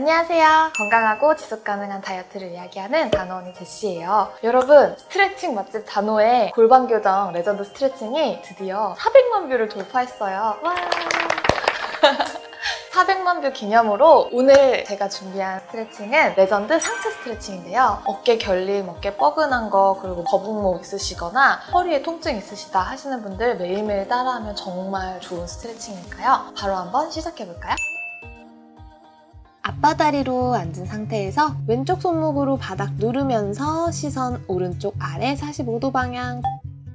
안녕하세요. 건강하고 지속가능한 다이어트를 이야기하는 다노언니 제시예요. 여러분, 스트레칭 맛집 다노의 골반교정 레전드 스트레칭이 드디어 400만 뷰를 돌파했어요. 와! 400만 뷰 기념으로 오늘 제가 준비한 스트레칭은 레전드 상체 스트레칭인데요. 어깨 결림, 어깨 뻐근한 거, 그리고 거북목 있으시거나 허리에 통증 있으시다 하시는 분들 매일매일 따라하면 정말 좋은 스트레칭이니까요. 바로 한번 시작해볼까요? 앞바다리로 앉은 상태에서 왼쪽 손목으로 바닥 누르면서 시선 오른쪽 아래 45도 방향.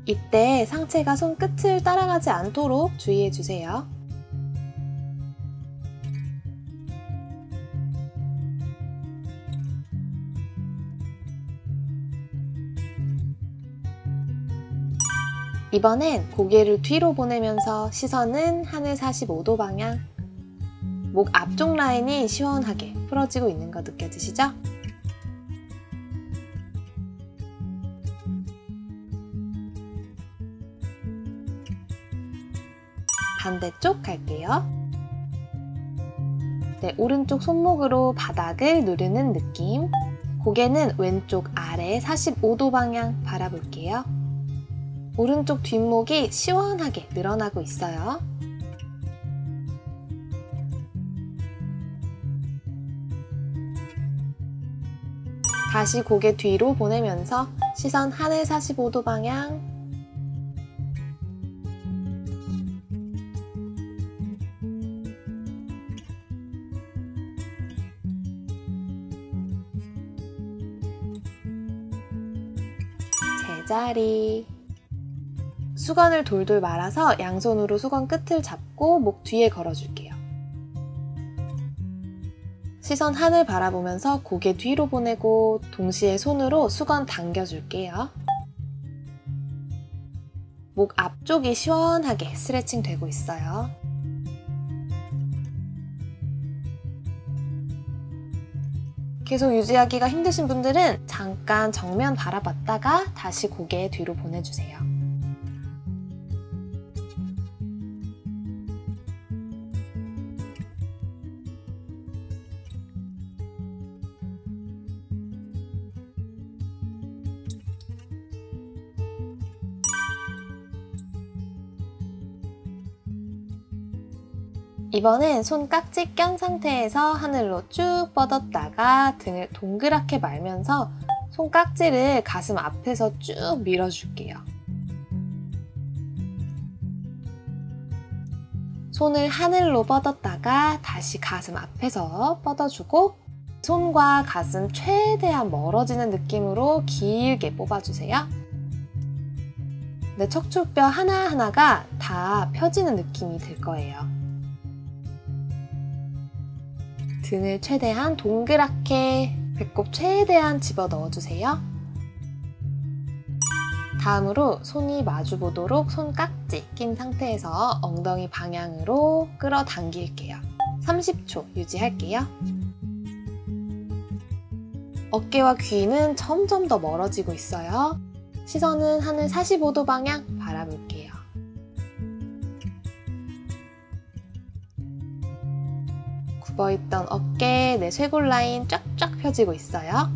이때 상체가 손끝을 따라가지 않도록 주의해주세요. 이번엔 고개를 뒤로 보내면서 시선은 하늘 45도 방향. 목 앞쪽 라인이 시원하게 풀어지고 있는 거 느껴지시죠? 반대쪽 갈게요. 네, 오른쪽 손목으로 바닥을 누르는 느낌. 고개는 왼쪽 아래 45도 방향 바라볼게요. 오른쪽 뒷목이 시원하게 늘어나고 있어요. 다시 고개 뒤로 보내면서 시선 하늘 45도 방향. 제자리. 수건을 돌돌 말아서 양손으로 수건 끝을 잡고 목 뒤에 걸어줄게요. 시선 하늘 바라보면서 고개 뒤로 보내고 동시에 손으로 수건 당겨줄게요. 목 앞쪽이 시원하게 스트레칭 되고 있어요. 계속 유지하기가 힘드신 분들은 잠깐 정면 바라봤다가 다시 고개 뒤로 보내주세요. 이번엔 손 깍지 낀 상태에서 하늘로 쭉 뻗었다가 등을 동그랗게 말면서 손 깍지를 가슴 앞에서 쭉 밀어줄게요. 손을 하늘로 뻗었다가 다시 가슴 앞에서 뻗어주고 손과 가슴 최대한 멀어지는 느낌으로 길게 뽑아주세요. 내 척추뼈 하나하나가 다 펴지는 느낌이 들 거예요. 등을 최대한 동그랗게, 배꼽 최대한 집어넣어주세요. 다음으로 손이 마주보도록 손 깍지 낀 상태에서 엉덩이 방향으로 끌어당길게요. 30초 유지할게요. 어깨와 귀는 점점 더 멀어지고 있어요. 시선은 하늘 45도 방향 바라볼게요. 굽어있던 어깨, 내 쇄골 라인 쫙쫙 펴지고 있어요.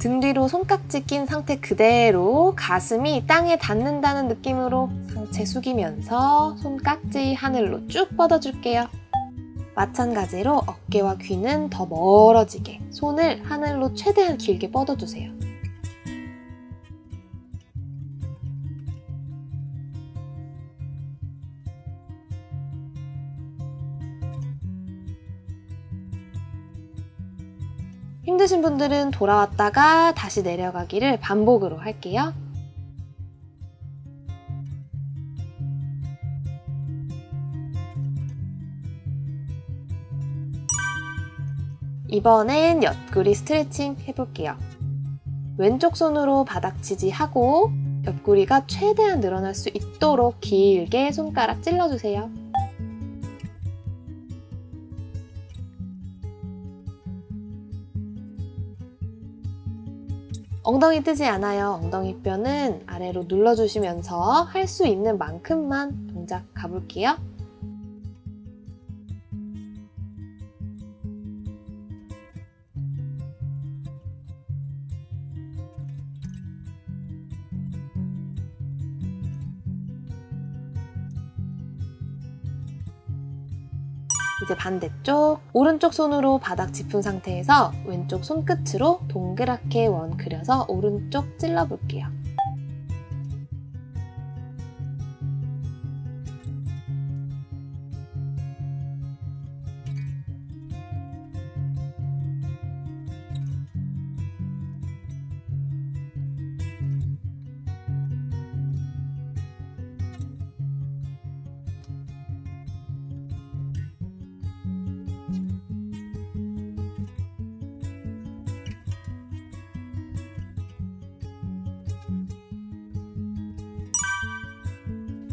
등 뒤로 손깍지 낀 상태 그대로 가슴이 땅에 닿는다는 느낌으로 상체 숙이면서 손깍지 하늘로 쭉 뻗어줄게요. 마찬가지로 어깨와 귀는 더 멀어지게 손을 하늘로 최대한 길게 뻗어주세요. 힘드신 분들은 돌아왔다가 다시 내려가기를 반복으로 할게요. 이번엔 옆구리 스트레칭 해볼게요. 왼쪽 손으로 바닥 지지하고 옆구리가 최대한 늘어날 수 있도록 길게 손가락 찔러주세요. 엉덩이 뜨지 않아요. 엉덩이 뼈는 아래로 눌러주시면서 할 수 있는 만큼만 동작 가볼게요. 이제 반대쪽, 오른쪽 손으로 바닥 짚은 상태에서 왼쪽 손끝으로 동그랗게 원 그려서 오른쪽 찔러볼게요.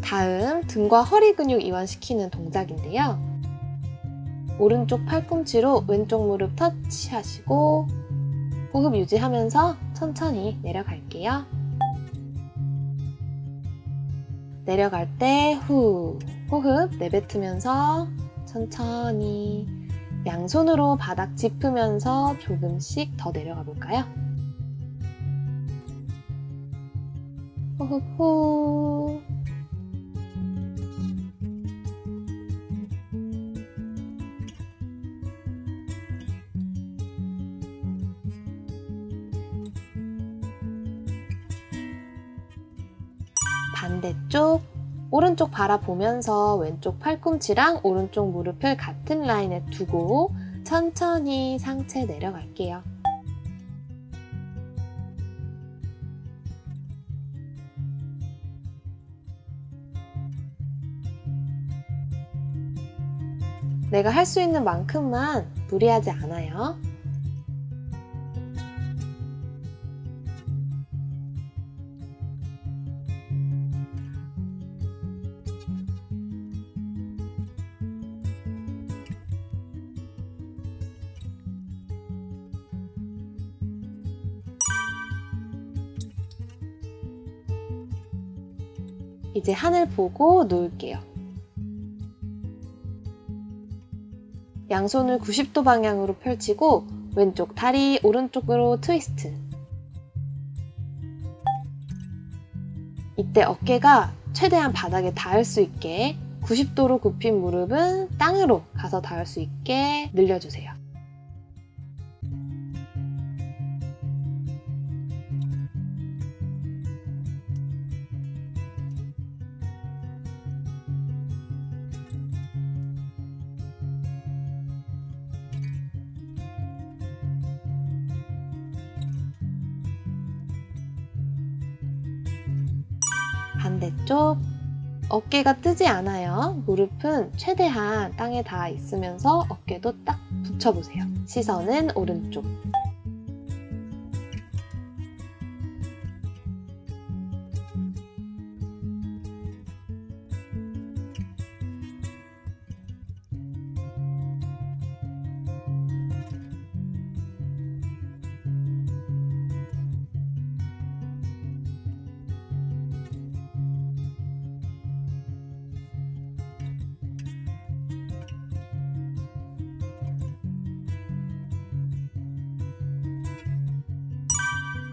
다음, 등과 허리 근육 이완시키는 동작인데요. 오른쪽 팔꿈치로 왼쪽 무릎 터치하시고 호흡 유지하면서 천천히 내려갈게요. 내려갈 때 후, 호흡 내뱉으면서 천천히 양손으로 바닥 짚으면서 조금씩 더 내려가 볼까요? 호흡 후. 반대쪽, 오른쪽 바라보면서 왼쪽 팔꿈치랑 오른쪽 무릎을 같은 라인에 두고 천천히 상체 내려갈게요. 내가 할 수 있는 만큼만 무리하지 않아요. 이제 하늘 보고 누울게요. 양손을 90도 방향으로 펼치고 왼쪽 다리 오른쪽으로 트위스트. 이때 어깨가 최대한 바닥에 닿을 수 있게, 90도로 굽힌 무릎은 땅으로 가서 닿을 수 있게 늘려주세요. 반대쪽, 어깨가 뜨지 않아요. 무릎은 최대한 땅에 닿아 있으면서 어깨도 딱 붙여보세요. 시선은 오른쪽.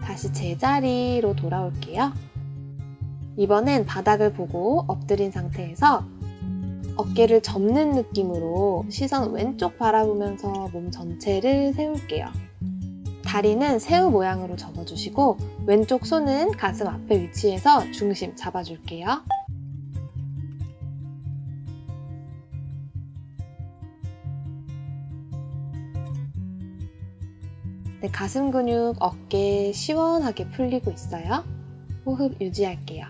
다시 제자리로 돌아올게요. 이번엔 바닥을 보고 엎드린 상태에서 어깨를 접는 느낌으로 시선 왼쪽 바라보면서 몸 전체를 세울게요. 다리는 새우 모양으로 접어주시고 왼쪽 손은 가슴 앞에 위치해서 중심 잡아줄게요. 네, 가슴 근육, 어깨 시원하게 풀리고 있어요. 호흡 유지할게요.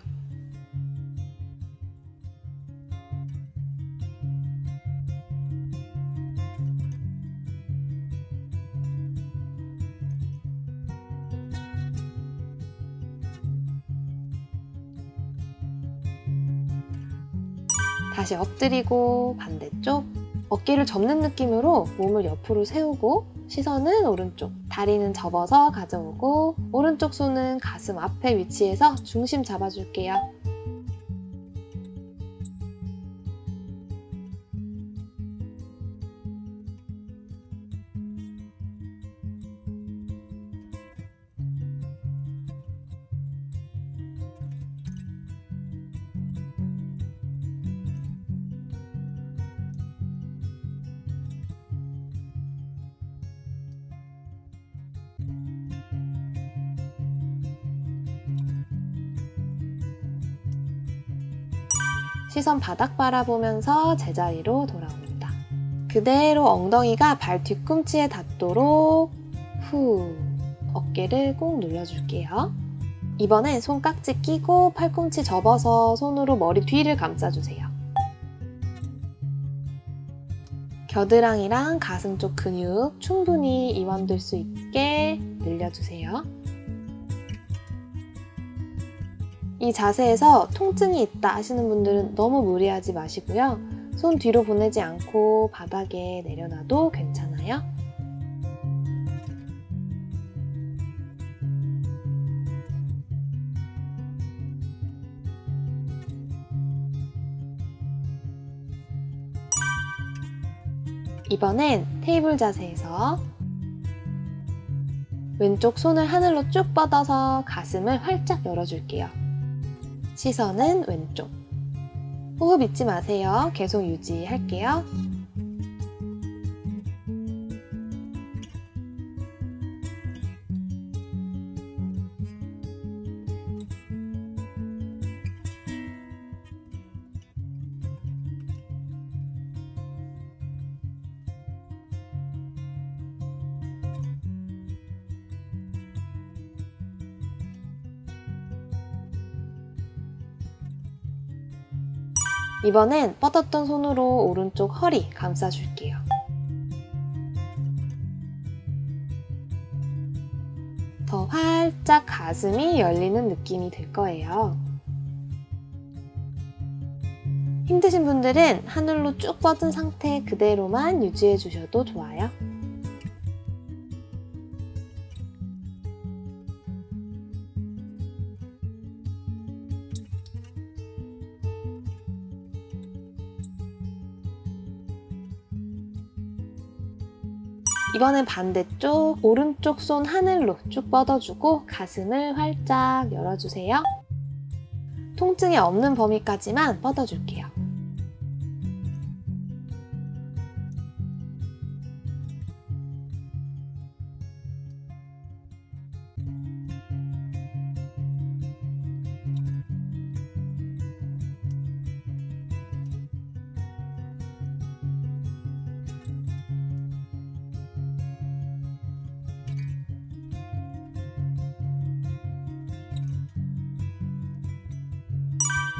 다시 엎드리고 반대쪽, 어깨를 접는 느낌으로 몸을 옆으로 세우고 시선은 오른쪽, 다리는 접어서 가져오고 오른쪽 손은 가슴 앞에 위치해서 중심 잡아줄게요. 시선 바닥 바라보면서 제자리로 돌아옵니다. 그대로 엉덩이가 발 뒤꿈치에 닿도록 후 어깨를 꾹 눌러줄게요. 이번엔 손깍지 끼고 팔꿈치 접어서 손으로 머리 뒤를 감싸주세요. 겨드랑이랑 가슴 쪽 근육 충분히 이완될 수 있게 늘려주세요. 이 자세에서 통증이 있다 하시는 분들은 너무 무리하지 마시고요. 손 뒤로 보내지 않고 바닥에 내려놔도 괜찮아요. 이번엔 테이블 자세에서 왼쪽 손을 하늘로 쭉 뻗어서 가슴을 활짝 열어줄게요. 시선은 왼쪽. 호흡 잊지 마세요. 계속 유지할게요. 이번엔 뻗었던 손으로 오른쪽 허리 감싸줄게요. 더 활짝 가슴이 열리는 느낌이 들 거예요. 힘드신 분들은 하늘로 쭉 뻗은 상태 그대로만 유지해 주셔도 좋아요. 이번엔 반대쪽, 오른쪽 손 하늘로 쭉 뻗어주고 가슴을 활짝 열어주세요. 통증이 없는 범위까지만 뻗어줄게요.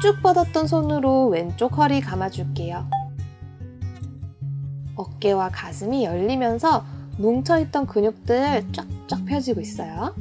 쭉 뻗었던 손으로 왼쪽 허리 감아줄게요. 어깨와 가슴이 열리면서 뭉쳐있던 근육들 쫙쫙 펴지고 있어요.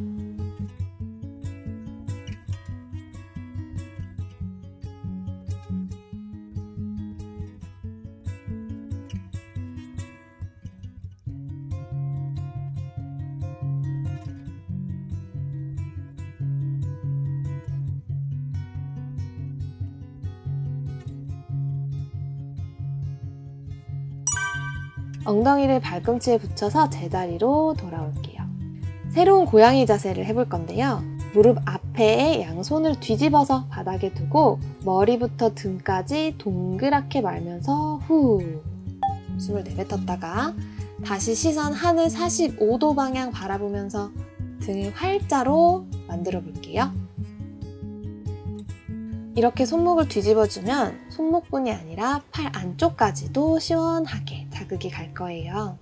엉덩이를 발꿈치에 붙여서 제자리로 돌아올게요. 새로운 고양이 자세를 해볼 건데요. 무릎 앞에 양손을 뒤집어서 바닥에 두고 머리부터 등까지 동그랗게 말면서 후 숨을 내뱉었다가 다시 시선 하늘 45도 방향 바라보면서 등을 활자로 만들어 볼게요. 이렇게 손목을 뒤집어주면 손목뿐이 아니라 팔 안쪽까지도 시원하게 자극이 갈 거예요.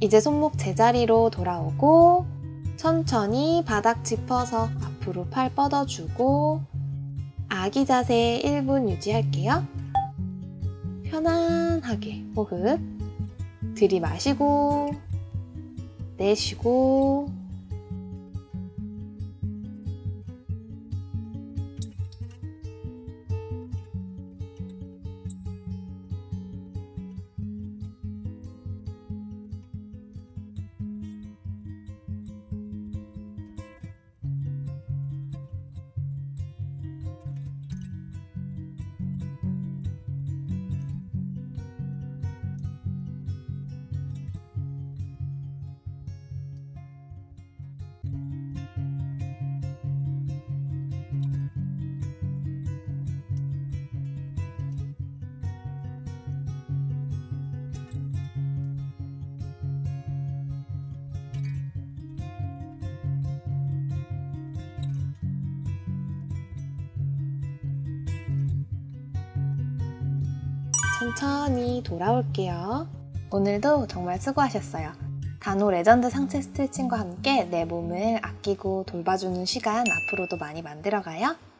이제 손목 제자리로 돌아오고 천천히 바닥 짚어서 앞으로 팔 뻗어주고 아기 자세 1분 유지할게요. 편안하게 호흡 들이마시고 내쉬고 천천히 돌아올게요. 오늘도 정말 수고하셨어요. 다노 레전드 상체 스트레칭과 함께 내 몸을 아끼고 돌봐주는 시간 앞으로도 많이 만들어가요.